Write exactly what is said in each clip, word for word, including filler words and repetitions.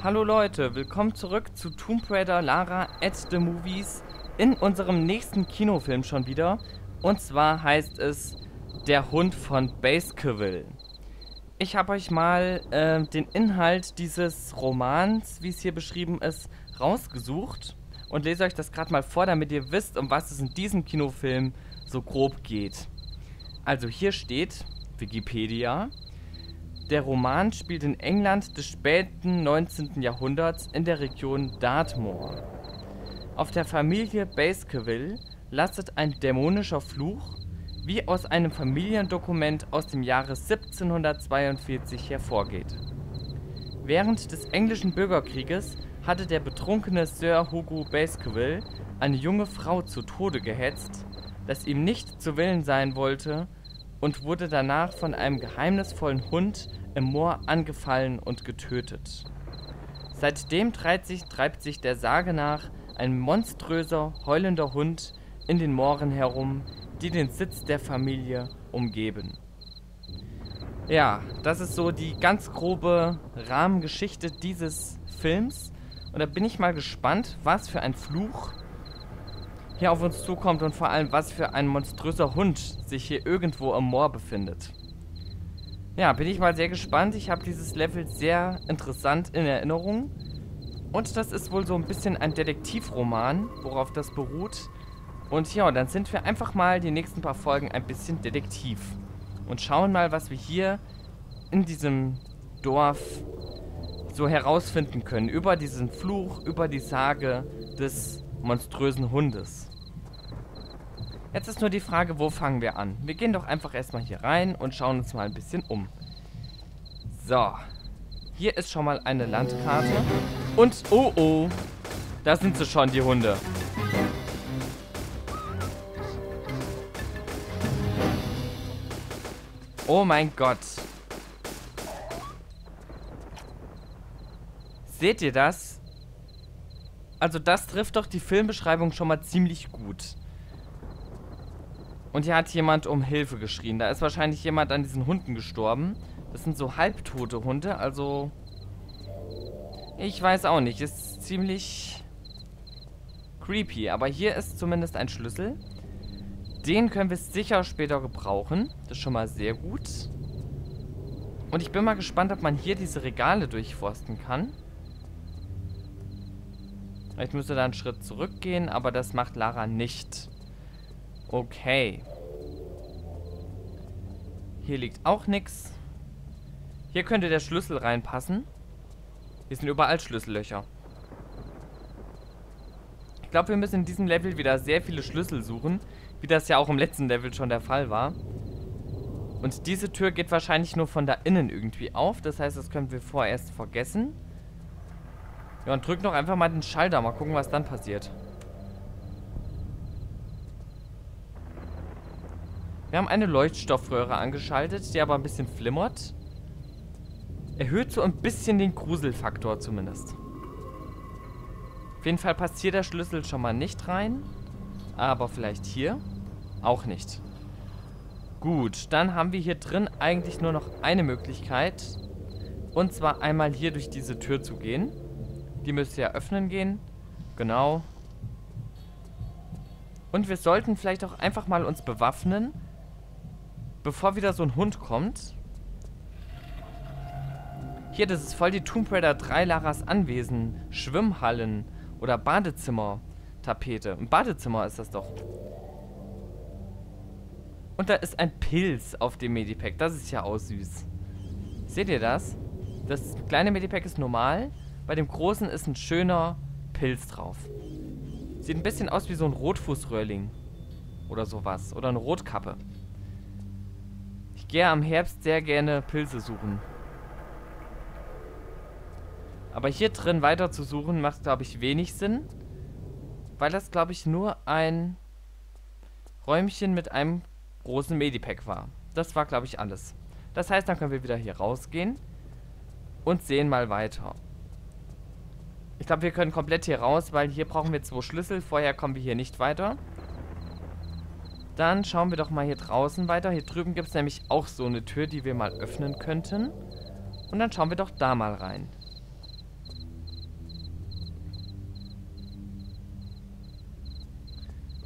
Hallo Leute, willkommen zurück zu Tomb Raider Lara at the Movies in unserem nächsten Kinofilm schon wieder. Und zwar heißt es Der Hund von Baskerville. Ich habe euch mal äh, den Inhalt dieses Romans, wie es hier beschrieben ist, rausgesucht und lese euch das gerade mal vor, damit ihr wisst, um was es in diesem Kinofilm so grob geht. Also hier steht Wikipedia: Der Roman spielt in England des späten neunzehnten Jahrhunderts in der Region Dartmoor. Auf der Familie Baskerville lastet ein dämonischer Fluch, wie aus einem Familiendokument aus dem Jahre siebzehnhundertzweiundvierzig hervorgeht. Während des englischen Bürgerkrieges hatte der betrunkene Sir Hugo Baskerville eine junge Frau zu Tode gehetzt, das ihm nicht zu Willen sein wollte, und wurde danach von einem geheimnisvollen Hund im Moor angefallen und getötet. Seitdem treibt sich, treibt sich der Sage nach ein monströser, heulender Hund in den Mooren herum, die den Sitz der Familie umgeben. Ja, das ist so die ganz grobe Rahmengeschichte dieses Films. Und da bin ich mal gespannt, was für ein Fluch hier auf uns zukommt und vor allem, was für ein monströser Hund sich hier irgendwo im Moor befindet. Ja, bin ich mal sehr gespannt. Ich habe dieses Level sehr interessant in Erinnerung. Und das ist wohl so ein bisschen ein Detektivroman, worauf das beruht. Und ja, dann sind wir einfach mal die nächsten paar Folgen ein bisschen detektiv. Und schauen mal, was wir hier in diesem Dorf so herausfinden können. Über diesen Fluch, über die Sage des monströsen Hundes. Jetzt ist nur die Frage, wo fangen wir an? Wir gehen doch einfach erstmal hier rein und schauen uns mal ein bisschen um. So, hier ist schon mal eine Landkarte. Und, oh oh, da sind sie schon, die Hunde. Oh mein Gott. Seht ihr das? Also das trifft doch die Filmbeschreibung schon mal ziemlich gut. Und hier hat jemand um Hilfe geschrien. Da ist wahrscheinlich jemand an diesen Hunden gestorben. Das sind so halbtote Hunde, also... Ich weiß auch nicht, ist ziemlich creepy. Aber hier ist zumindest ein Schlüssel. Den können wir sicher später gebrauchen. Das ist schon mal sehr gut. Und ich bin mal gespannt, ob man hier diese Regale durchforsten kann. Ich müsste da einen Schritt zurückgehen, aber das macht Lara nicht. Okay. Hier liegt auch nichts. Hier könnte der Schlüssel reinpassen. Hier sind überall Schlüssellöcher. Ich glaube, wir müssen in diesem Level wieder sehr viele Schlüssel suchen, wie das ja auch im letzten Level schon der Fall war. Und diese Tür geht wahrscheinlich nur von da innen irgendwie auf. Das heißt, das können wir vorerst vergessen. Ja, und drück noch einfach mal den Schalter. Mal gucken, was dann passiert. Wir haben eine Leuchtstoffröhre angeschaltet, die aber ein bisschen flimmert. Erhöht so ein bisschen den Gruselfaktor zumindest. Auf jeden Fall passt hier der Schlüssel schon mal nicht rein. Aber vielleicht hier auch nicht. Gut, dann haben wir hier drin eigentlich nur noch eine Möglichkeit. Und zwar einmal hier durch diese Tür zu gehen. Die müsste ja öffnen gehen. Genau. Und wir sollten vielleicht auch einfach mal uns bewaffnen, bevor wieder so ein Hund kommt. Hier, das ist voll die Tomb Raider drei Laras Anwesen. Schwimmhallen oder Badezimmer-Tapete. Ein Badezimmer ist das doch. Und da ist ein Pilz auf dem Medipack. Das ist ja auch süß. Seht ihr das? Das kleine Medipack ist normal. Bei dem großen ist ein schöner Pilz drauf. Sieht ein bisschen aus wie so ein Rotfußröhrling. Oder sowas. Oder eine Rotkappe. Ich gehe am Herbst sehr gerne Pilze suchen. Aber hier drin weiter zu suchen macht, glaube ich, wenig Sinn. Weil das, glaube ich, nur ein Räumchen mit einem großen Medipack war. Das war, glaube ich, alles. Das heißt, dann können wir wieder hier rausgehen. Und sehen mal weiter. Ich glaube, wir können komplett hier raus, weil hier brauchen wir zwei Schlüssel. Vorher kommen wir hier nicht weiter. Dann schauen wir doch mal hier draußen weiter. Hier drüben gibt es nämlich auch so eine Tür, die wir mal öffnen könnten. Und dann schauen wir doch da mal rein.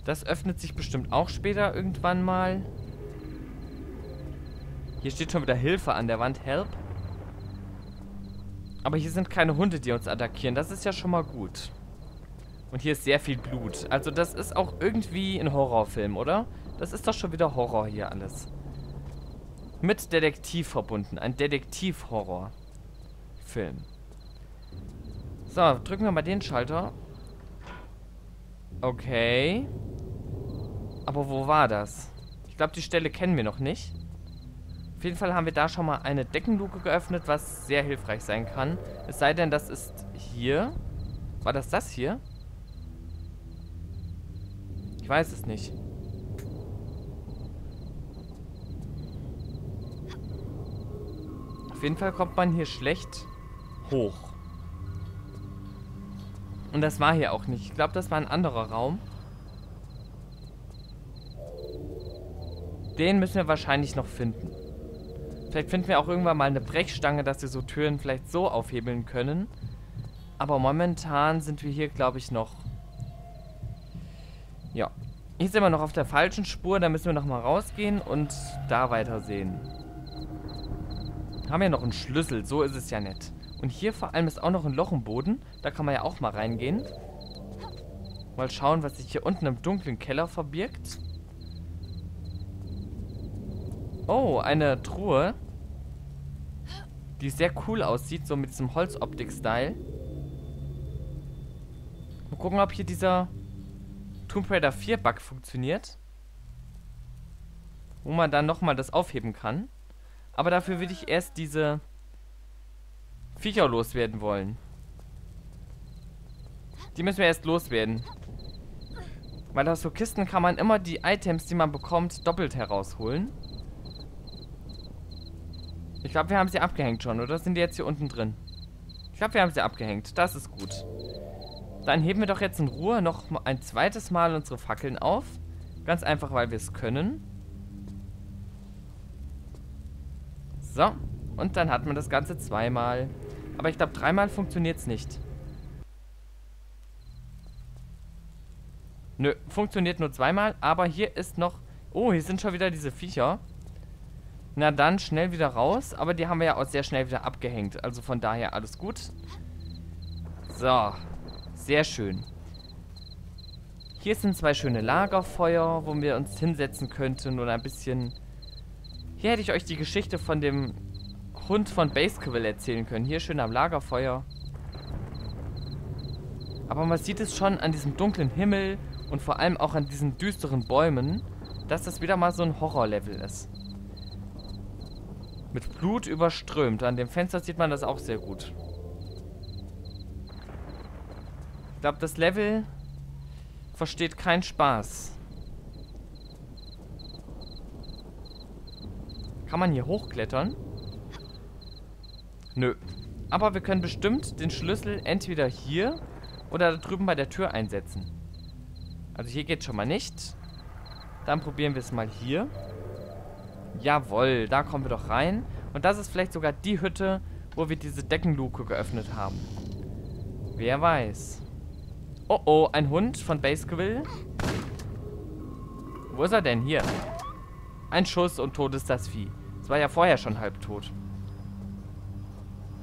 Das öffnet sich bestimmt auch später irgendwann mal. Hier steht schon wieder Hilfe an der Wand. Help. Aber hier sind keine Hunde, die uns attackieren. Das ist ja schon mal gut. Und hier ist sehr viel Blut. Also das ist auch irgendwie ein Horrorfilm, oder? Das ist doch schon wieder Horror hier alles. Mit Detektiv verbunden. Ein Detektiv-Horror-Film. So, drücken wir mal den Schalter. Okay. Aber wo war das? Ich glaube, die Stelle kennen wir noch nicht. Auf jeden Fall haben wir da schon mal eine Deckenluke geöffnet, was sehr hilfreich sein kann. Es sei denn, das ist hier. War das das hier? Ich weiß es nicht. Auf jeden Fall kommt man hier schlecht hoch. Und das war hier auch nicht. Ich glaube, das war ein anderer Raum. Den müssen wir wahrscheinlich noch finden. Vielleicht finden wir auch irgendwann mal eine Brechstange, dass wir so Türen vielleicht so aufhebeln können. Aber momentan sind wir hier, glaube ich, noch... Ja. Hier sind wir noch auf der falschen Spur. Da müssen wir nochmal rausgehen und da weitersehen. Haben wir noch einen Schlüssel, so ist es ja nett. Und hier vor allem ist auch noch ein Loch im Boden. Da kann man ja auch mal reingehen. Mal schauen, was sich hier unten im dunklen Keller verbirgt. Oh, eine Truhe. Die sehr cool aussieht, so mit diesem Holzoptik-Style. Mal gucken, ob hier dieser Tomb Raider vier Bug funktioniert. Wo man dann nochmal das aufheben kann. Aber dafür würde ich erst diese Viecher loswerden wollen. Die müssen wir erst loswerden. Weil aus so Kisten kann man immer die Items, die man bekommt, doppelt herausholen. Ich glaube, wir haben sie abgehängt schon, oder? Sind die jetzt hier unten drin? Ich glaube, wir haben sie abgehängt. Das ist gut. Dann heben wir doch jetzt in Ruhe noch ein zweites Mal unsere Fackeln auf. Ganz einfach, weil wir es können. So, und dann hat man das Ganze zweimal. Aber ich glaube, dreimal funktioniert es nicht. Nö, funktioniert nur zweimal, aber hier ist noch... Oh, hier sind schon wieder diese Viecher. Na dann, schnell wieder raus. Aber die haben wir ja auch sehr schnell wieder abgehängt. Also von daher alles gut. So, sehr schön. Hier sind zwei schöne Lagerfeuer, wo wir uns hinsetzen könnten oder ein bisschen... Hier hätte ich euch die Geschichte von dem Hund von Baskerville erzählen können. Hier schön am Lagerfeuer. Aber man sieht es schon an diesem dunklen Himmel und vor allem auch an diesen düsteren Bäumen, dass das wieder mal so ein Horrorlevel ist. Mit Blut überströmt. An dem Fenster sieht man das auch sehr gut. Ich glaube, das Level versteht keinen Spaß. Kann man hier hochklettern? Nö. Aber wir können bestimmt den Schlüssel entweder hier oder da drüben bei der Tür einsetzen. Also hier geht schon mal nicht. Dann probieren wir es mal hier. Jawohl, da kommen wir doch rein. Und das ist vielleicht sogar die Hütte, wo wir diese Deckenluke geöffnet haben. Wer weiß. Oh oh, ein Hund von Baskerville. Wo ist er denn? Hier. Ein Schuss und tot ist das Vieh. Es war ja vorher schon halbtot.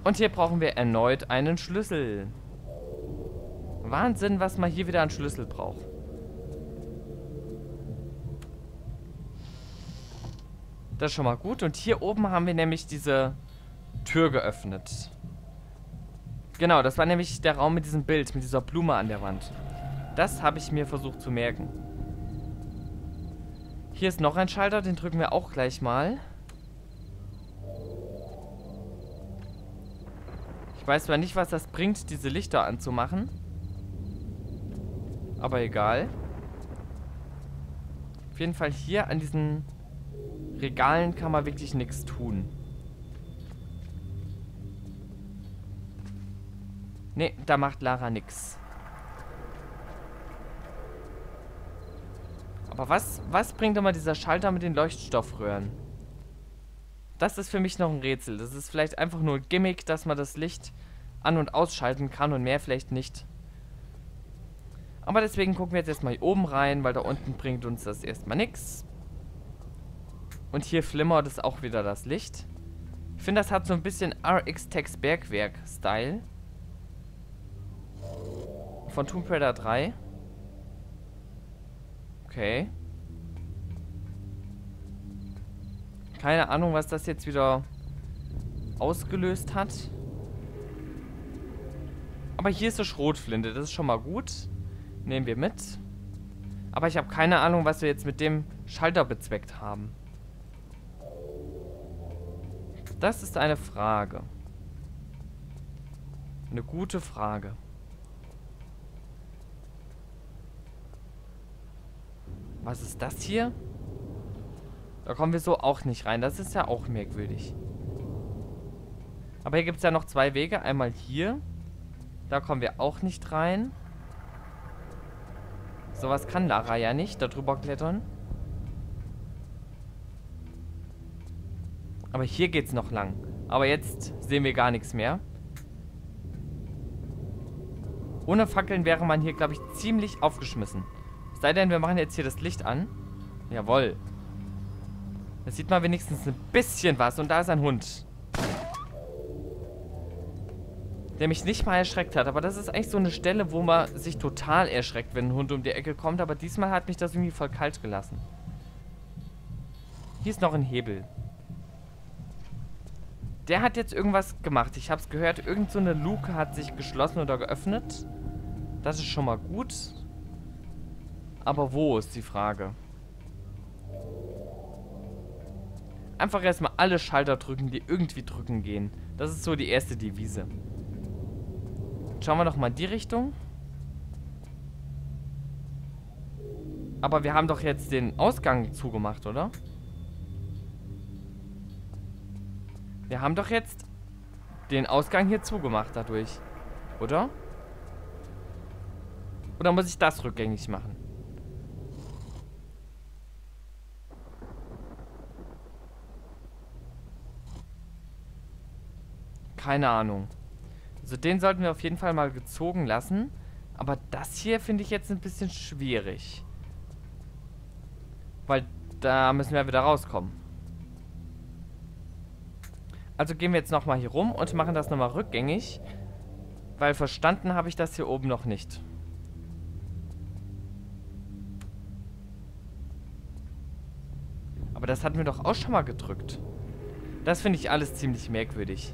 Und hier brauchen wir erneut einen Schlüssel. Wahnsinn, was man hier wieder an Schlüssel braucht. Das ist schon mal gut. Und hier oben haben wir nämlich diese Tür geöffnet. Genau, das war nämlich der Raum mit diesem Bild, mit dieser Blume an der Wand. Das habe ich mir versucht zu merken. Hier ist noch ein Schalter, den drücken wir auch gleich mal. Ich weiß zwar nicht, was das bringt, diese Lichter anzumachen. Aber egal. Auf jeden Fall hier an diesen Regalen kann man wirklich nichts tun. Ne, da macht Lara nichts. Aber was, was bringt immer dieser Schalter mit den Leuchtstoffröhren? Das ist für mich noch ein Rätsel. Das ist vielleicht einfach nur ein Gimmick, dass man das Licht an- und ausschalten kann und mehr vielleicht nicht. Aber deswegen gucken wir jetzt erstmal hier oben rein, weil da unten bringt uns das erstmal nichts. Und hier flimmert es auch wieder das Licht. Ich finde, das hat so ein bisschen R X-Tex Bergwerk-Style. Von Tomb Raider drei. Okay. Keine Ahnung, was das jetzt wieder ausgelöst hat. Aber hier ist eine Schrotflinte, das ist schon mal gut. Nehmen wir mit. Aber ich habe keine Ahnung, was wir jetzt mit dem Schalter bezweckt haben. Das ist eine Frage. Eine gute Frage. Was ist das hier? Da kommen wir so auch nicht rein. Das ist ja auch merkwürdig. Aber hier gibt es ja noch zwei Wege. Einmal hier. Da kommen wir auch nicht rein. Sowas kann Lara ja nicht. Da drüber klettern. Aber hier geht's noch lang. Aber jetzt sehen wir gar nichts mehr. Ohne Fackeln wäre man hier, glaube ich, ziemlich aufgeschmissen. Es sei denn, wir machen jetzt hier das Licht an. Jawohl. Da sieht man wenigstens ein bisschen was. Und da ist ein Hund. Der mich nicht mal erschreckt hat. Aber das ist eigentlich so eine Stelle, wo man sich total erschreckt, wenn ein Hund um die Ecke kommt. Aber diesmal hat mich das irgendwie voll kalt gelassen. Hier ist noch ein Hebel. Der hat jetzt irgendwas gemacht. Ich habe es gehört, irgend so eine Luke hat sich geschlossen oder geöffnet. Das ist schon mal gut. Aber wo ist die Frage? Einfach erstmal alle Schalter drücken, die irgendwie drücken gehen. Das ist so die erste Devise. Schauen wir doch mal in die Richtung. Aber wir haben doch jetzt den Ausgang zugemacht, oder? Wir haben doch jetzt den Ausgang hier zugemacht dadurch, oder? Oder muss ich das rückgängig machen? Keine Ahnung. Also den sollten wir auf jeden Fall mal gezogen lassen. Aber das hier finde ich jetzt ein bisschen schwierig. Weil da müssen wir wieder rauskommen. Also gehen wir jetzt nochmal hier rum und machen das nochmal rückgängig. Weil verstanden habe ich das hier oben noch nicht. Aber das hatten wir doch auch schon mal gedrückt. Das finde ich alles ziemlich merkwürdig.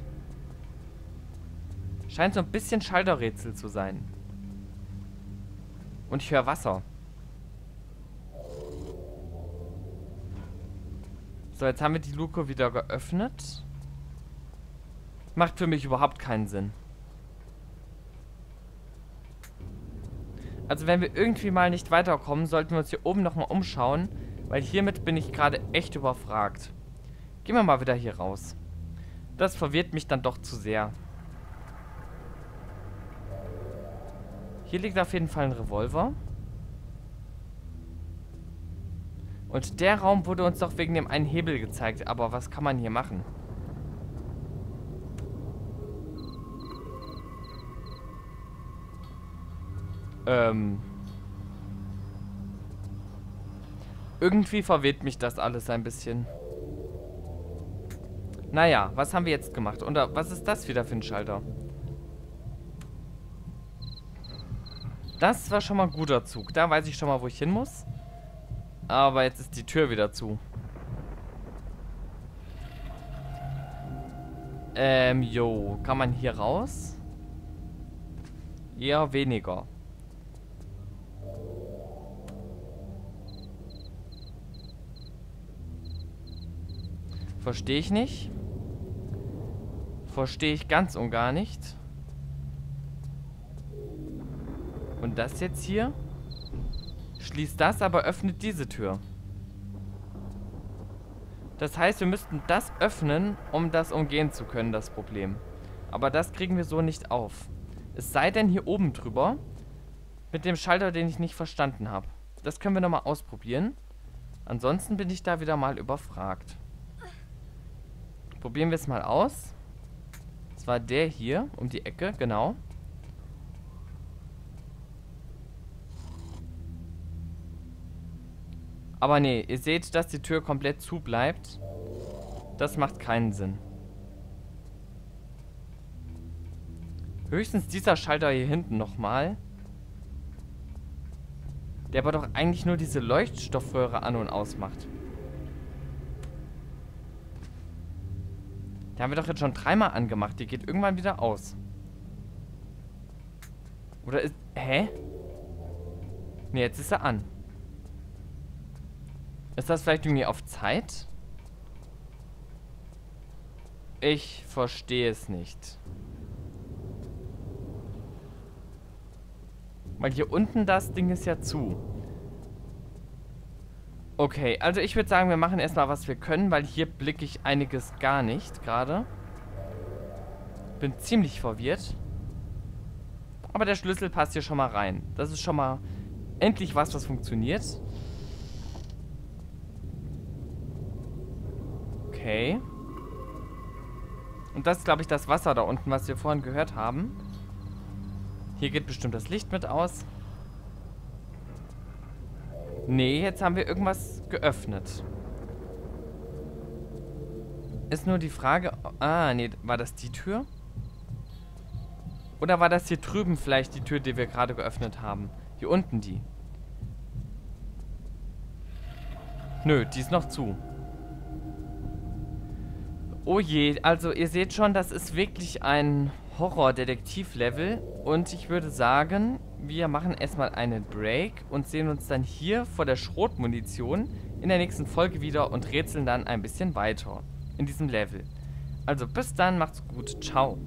Scheint so ein bisschen Schalterrätsel zu sein. Und ich höre Wasser. So, jetzt haben wir die Luke wieder geöffnet. Macht für mich überhaupt keinen Sinn. Also wenn wir irgendwie mal nicht weiterkommen, sollten wir uns hier oben nochmal umschauen. Weil hiermit bin ich gerade echt überfragt. Gehen wir mal wieder hier raus. Das verwirrt mich dann doch zu sehr. Hier liegt auf jeden Fall ein Revolver. Und der Raum wurde uns doch wegen dem einen Hebel gezeigt. Aber was kann man hier machen? Ähm. Irgendwie verweht mich das alles ein bisschen. Naja, was haben wir jetzt gemacht? Und was ist das wieder für ein Schalter? Das war schon mal ein guter Zug. Da weiß ich schon mal, wo ich hin muss. Aber jetzt ist die Tür wieder zu. Ähm, jo. Kann man hier raus? Eher weniger. Verstehe ich nicht. Verstehe ich ganz und gar nicht. Und das jetzt hier schließt das, aber öffnet diese Tür. Das heißt, wir müssten das öffnen, um das umgehen zu können, das Problem. Aber das kriegen wir so nicht auf. Es sei denn hier oben drüber mit dem Schalter, den ich nicht verstanden habe. Das können wir nochmal ausprobieren. Ansonsten bin ich da wieder mal überfragt. Probieren wir es mal aus. Das war der hier um die Ecke, genau. Aber nee, ihr seht, dass die Tür komplett zu bleibt. Das macht keinen Sinn. Höchstens dieser Schalter hier hinten nochmal. Der aber doch eigentlich nur diese Leuchtstoffröhre an- und ausmacht. Die haben wir doch jetzt schon dreimal angemacht. Die geht irgendwann wieder aus. Oder ist... Hä? Ne, jetzt ist er an. Ist das vielleicht irgendwie auf Zeit? Ich verstehe es nicht. Weil hier unten das Ding ist ja zu. Okay, also ich würde sagen, wir machen erstmal, was wir können, weil hier blicke ich einiges gar nicht gerade. Bin ziemlich verwirrt. Aber der Schlüssel passt hier schon mal rein. Das ist schon mal endlich was, was funktioniert. Okay. Und das ist, glaube ich, das Wasser da unten, was wir vorhin gehört haben. Hier geht bestimmt das Licht mit aus. Nee, jetzt haben wir irgendwas geöffnet. Ist nur die Frage... Ah, nee, war das die Tür? Oder war das hier drüben vielleicht die Tür, die wir gerade geöffnet haben? Hier unten die. Nö, die ist noch zu. Oh je, also ihr seht schon, das ist wirklich ein... Horror-Detektiv-Level und ich würde sagen, wir machen erstmal einen Break und sehen uns dann hier vor der Schrotmunition in der nächsten Folge wieder und rätseln dann ein bisschen weiter in diesem Level. Also bis dann, macht's gut, ciao.